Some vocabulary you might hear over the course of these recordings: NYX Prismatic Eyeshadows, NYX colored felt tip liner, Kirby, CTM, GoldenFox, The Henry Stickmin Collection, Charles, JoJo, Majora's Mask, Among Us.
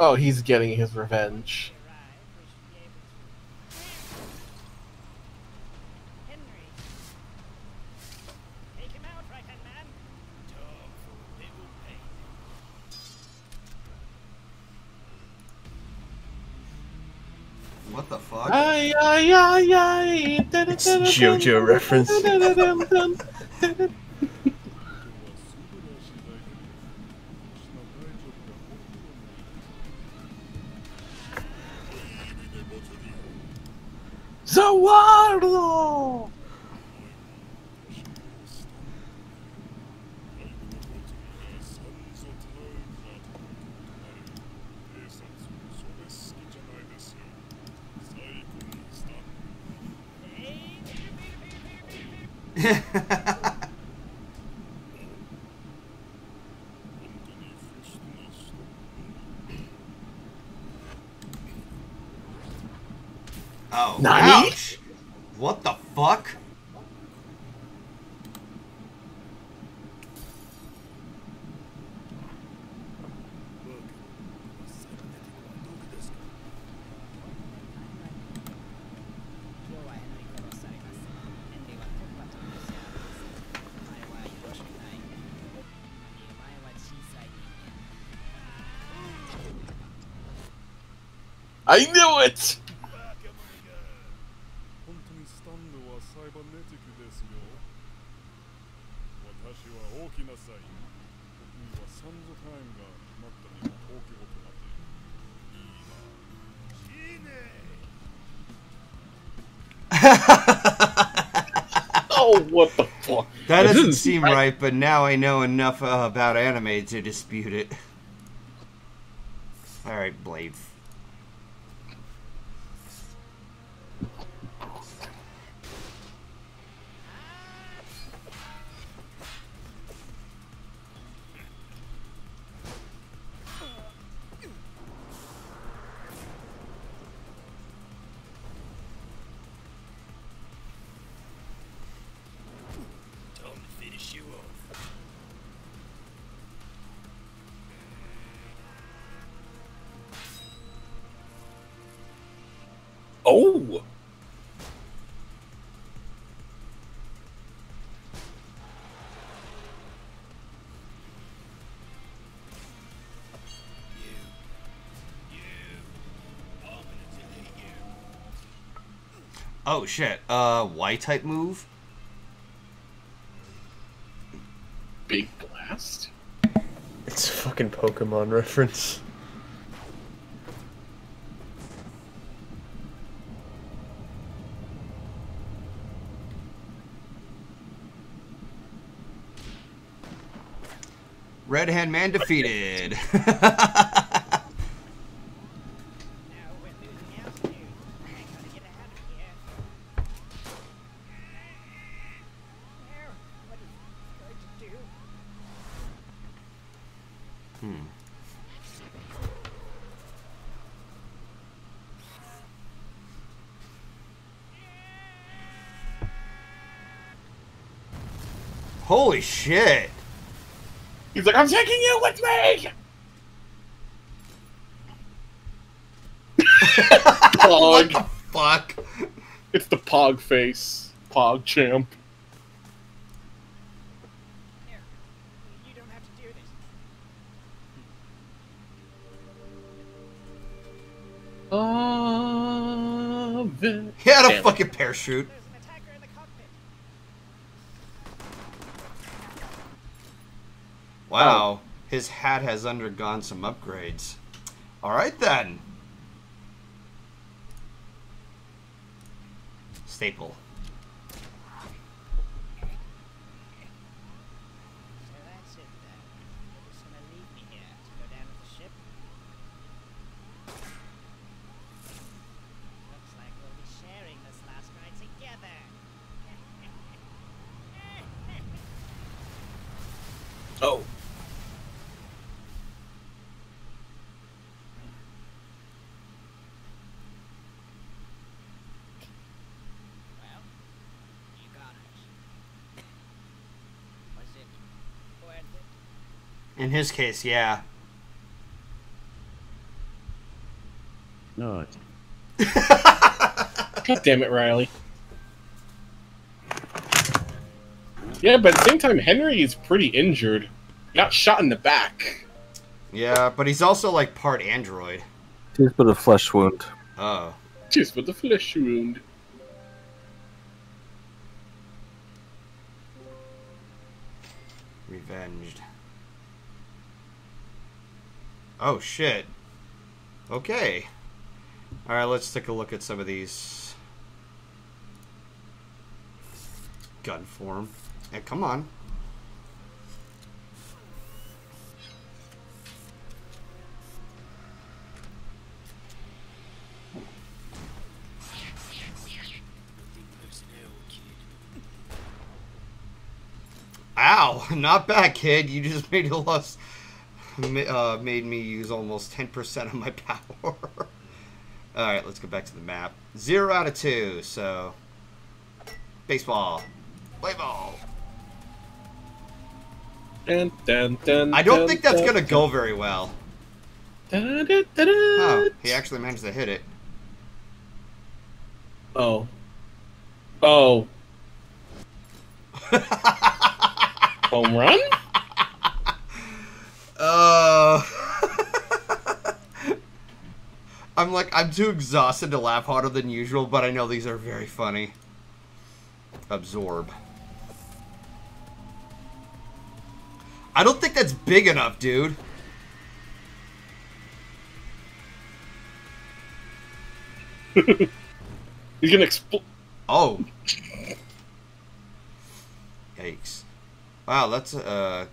Oh, he's getting his revenge. What the fuck? Ay, ay, ay, ay. It's a JoJo reference. Zawardo! Oh, ouch! What the fuck? I knew it! Oh, what the fuck? That doesn't seem right, but now I know enough about anime to dispute it. Alright, Blade. Oh! Oh shit, Y type move? Big Blast? It's a fucking Pokemon reference. Red Hand Man defeated. Holy shit. He's like, I'm taking you with me! Pog. What the fuck? It's the Pog face. Pog champ. Here. You don't have to do this. He had a fucking parachute. Wow, oh. His hat has undergone some upgrades. Alright then. Staple. So that's it then. You're just gonna leave me here to go down to the ship. Looks like we'll be sharing this last ride together. Oh. In his case, yeah. not. God damn it, Riley. Yeah, but at the same time, Henry is pretty injured. He got shot in the back. Yeah, but he's also, like, part android. Just with a flesh wound. Oh. Just with a flesh wound. Revenged. Oh, shit. Okay. Alright, let's take a look at some of these. Gun form. Yeah, come on. Ow! Not bad, kid. You just made it less. Made me use almost 10% of my power. All right, let's go back to the map. 0 out of 2. So, baseball, play ball. Dun, dun, dun, I don't think that's gonna go very well. Dun, dun, dun, dun. Oh, he actually managed to hit it. Oh. Oh. Home run? I'm like, I'm too exhausted to laugh harder than usual, but I know these are very funny. Absorb. I don't think that's big enough, dude. He's gonna explode. Oh. Yikes. Wow, that's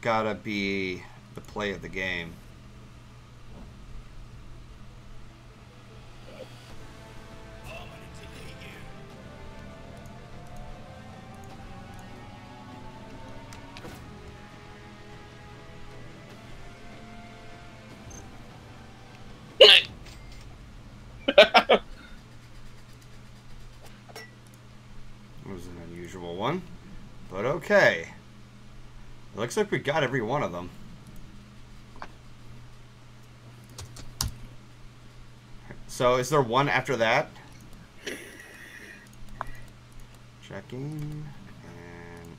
gotta be the play of the game. That was an unusual one, but okay. It looks like we got every one of them. So, is there one after that? Checking. And...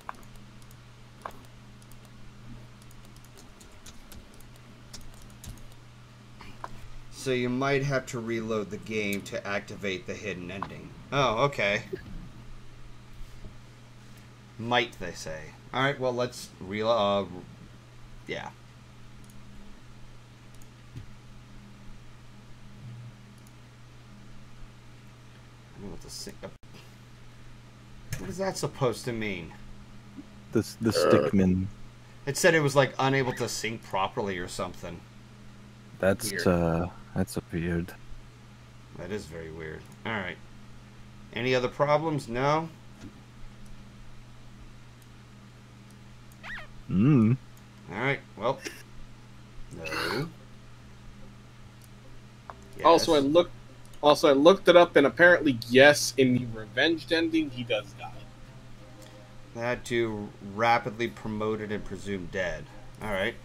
so, you might have to reload the game to activate the hidden ending. Oh, okay. Might, they say. Alright, well, let's reload. Yeah. I don't know what to say. What is that supposed to mean? The Stickmin. It said it was, like, unable to sync properly or something. That's, weird. That's weird. That is very weird. Alright. Any other problems? No? Mm. Alright, well. No. Yes. Also I looked it up, and apparently yes, in the revenged ending he does die. That too rapidly promoted and presumed dead. Alright.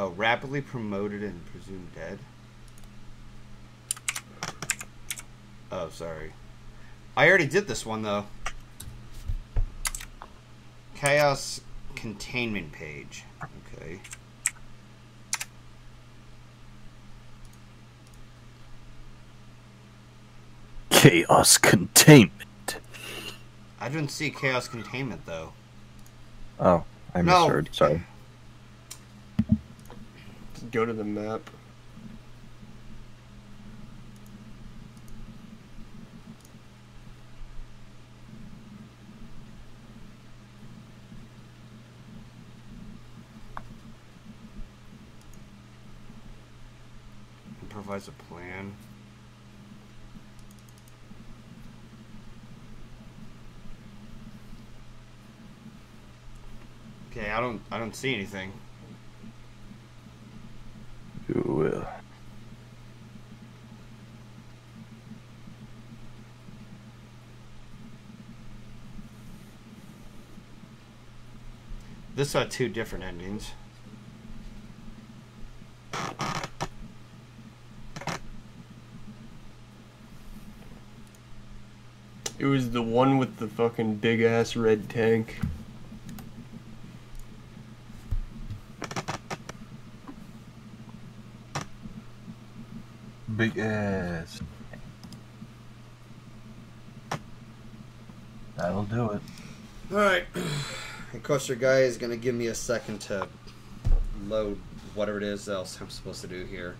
Oh, rapidly promoted and presumed dead. Oh, sorry. I already did this one, though. Chaos containment page. Okay. Chaos containment. I didn't see chaos containment, though. Oh, I misheard. No. Sorry. Go to the map. Improvise a plan. Okay, I don't see anything. will. This had two different endings. It was the one with the fucking big ass red tank. Big ass. That'll do it. Alright. And Coaster Guy is going to give me a second to load whatever it is else I'm supposed to do here.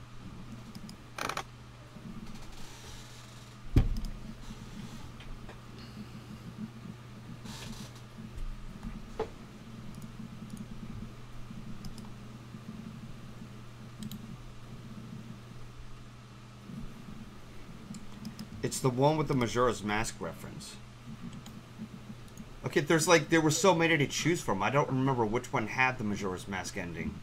It's the one with the Majora's Mask reference. Okay, there's like, there were so many to choose from. I don't remember which one had the Majora's Mask ending.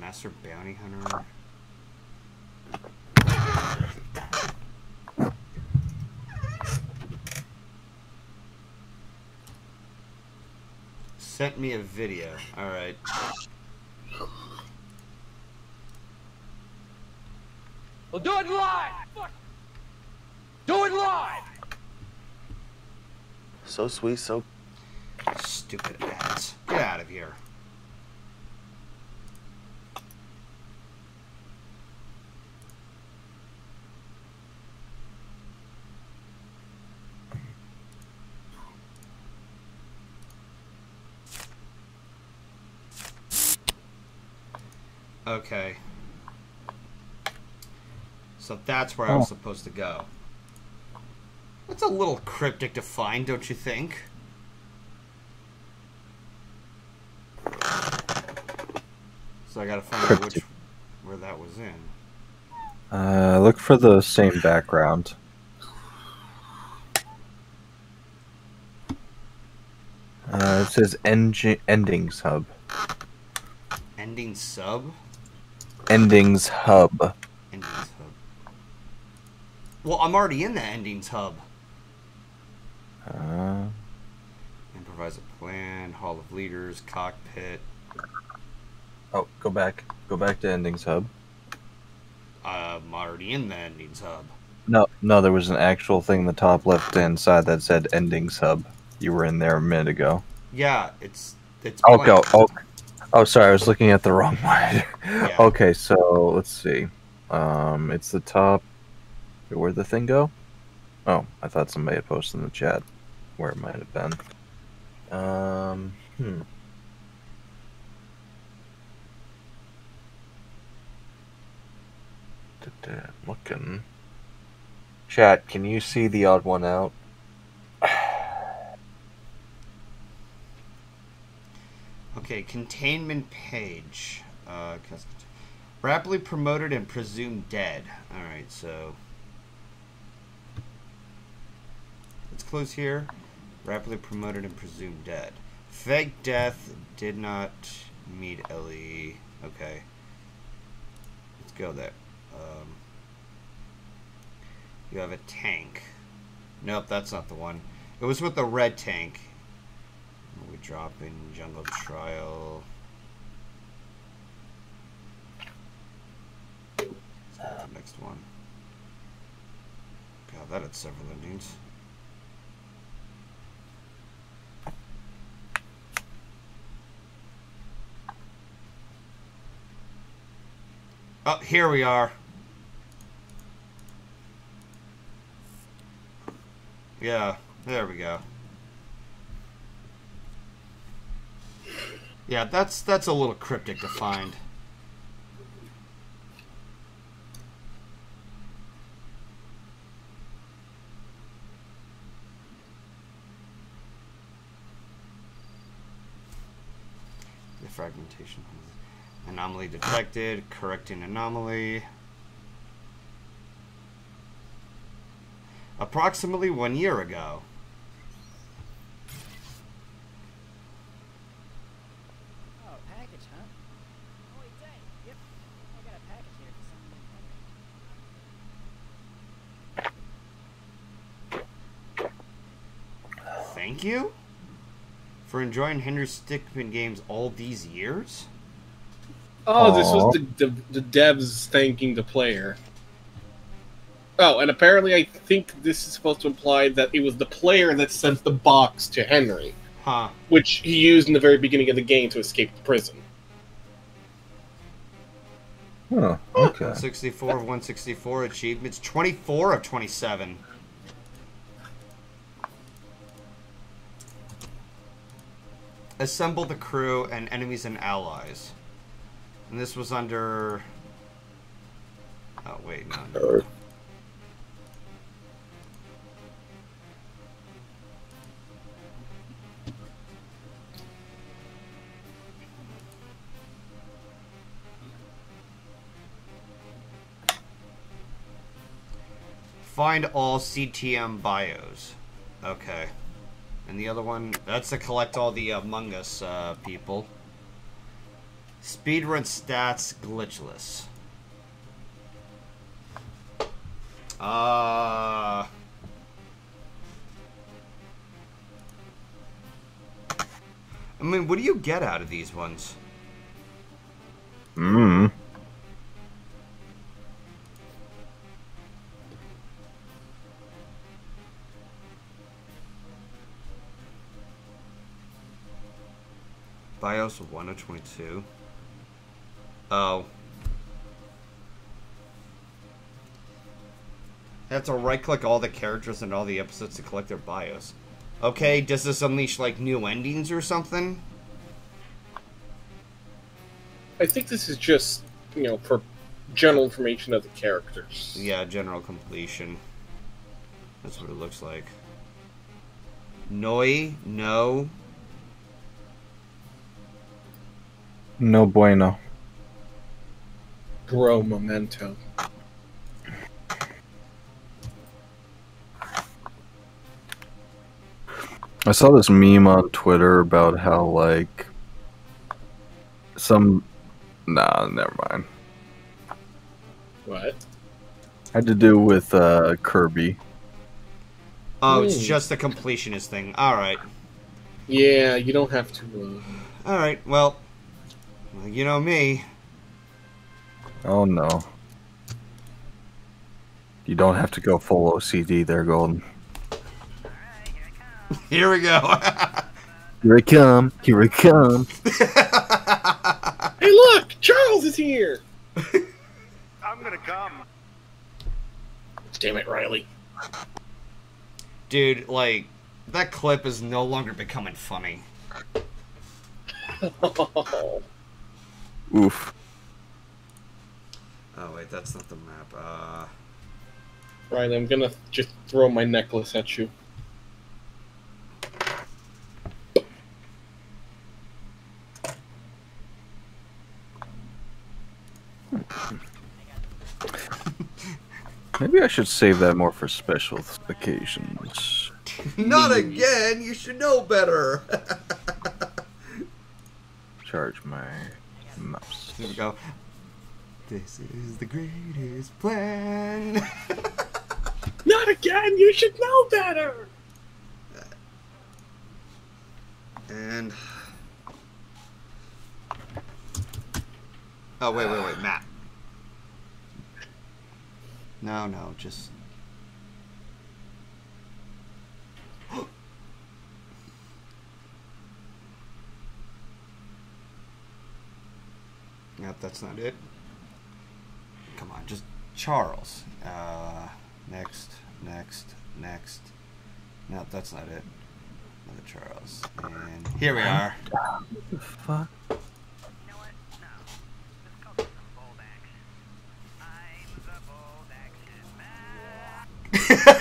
Master Bounty Hunter. Sent me a video. Alright. Well, do it live! Fuck. Do it live! So sweet, so... Stupid ass. Get out of here. Okay. So that's where I was supposed to go. That's a little cryptic to find, don't you think? So I gotta find out where that was in. Look for the same background. It says Endings Hub. Endings Sub? Endings Hub. Endings Hub. Well, I'm already in the Endings Hub. Improvise a plan, Hall of Leaders, Cockpit. Oh, go back. Go back to Endings Hub. I'm already in the Endings Hub. No, no, there was an actual thing in the top left-hand side that said Endings Hub. You were in there a minute ago. Yeah, it's blank. Go. Oh, sorry, I was looking at the wrong one. Yeah. Okay, so let's see. It's the top. Where'd the thing go? Oh, I thought somebody had posted in the chat where it might have been. Looking. Chat, can you see the odd one out? Okay, containment page. Rapidly promoted and presumed dead. Alright, so... let's close here. Rapidly promoted and presumed dead. Fake death, did not meet Ellie. Okay. Let's go there. You have a tank. Nope, that's not the one. It was with the red tank. We drop in Jungle Trial. Next one. God, that had several endings. Oh, here we are. Yeah, there we go. Yeah, that's a little cryptic to find. The fragmentation. Anomaly detected. Correcting anomaly. Approximately 1 year ago. thank you for enjoying Henry Stickmin games all these years. Oh, aww. This was the devs thanking the player. Oh, and apparently I think this is supposed to imply that it was the player that sent the box to Henry. Huh. Which he used in the very beginning of the game to escape the prison. Oh, okay. 164 of 164 achievements. 24 of 27. Assemble the crew and enemies and allies. And this was under... Oh, wait, no. Find all CTM bios. Okay. And the other one, that's to collect all the Among Us people. Speedrun stats glitchless. I mean, what do you get out of these ones? Mm. BIOS 1 of 22. Oh, that's a right-click all the characters and all the episodes to collect their BIOS. Okay, does this unleash like new endings or something? I think this is just, you know, for general information of the characters. Yeah, general completion. That's what it looks like. Noi, no. No bueno. Bro, memento. I saw this meme on Twitter about how, like, some... Nah, never mind. What? Had to do with Kirby. Oh, it's just the completionist thing. Alright. Yeah, you don't have to... Alright, well... You know me. Oh no. You don't have to go full OCD there, Golden. Here we go. Here I come. Here I come. Hey look! Charles is here! I'm gonna come. Damn it, Riley. Dude, like, that clip is no longer becoming funny. Oof. Oh, wait, that's not the map. Right, I'm gonna just throw my necklace at you. Maybe I should save that more for special occasions. Not again! You should know better! Charge my... mouse. Here we go. This is the greatest plan. Not again! You should know better! And... Oh, wait, wait, wait, Matt. No, no, just... Nope, that's not it. Come on, just Charles. Next, next, next. Nope, that's not it. Another Charles. And here we are. What the fuck? You know what? No. Let's go for some bold action. I'm the bold action man.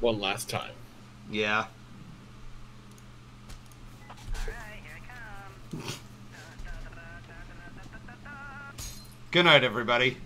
One last time. Yeah. All right, here I come. Good night, everybody.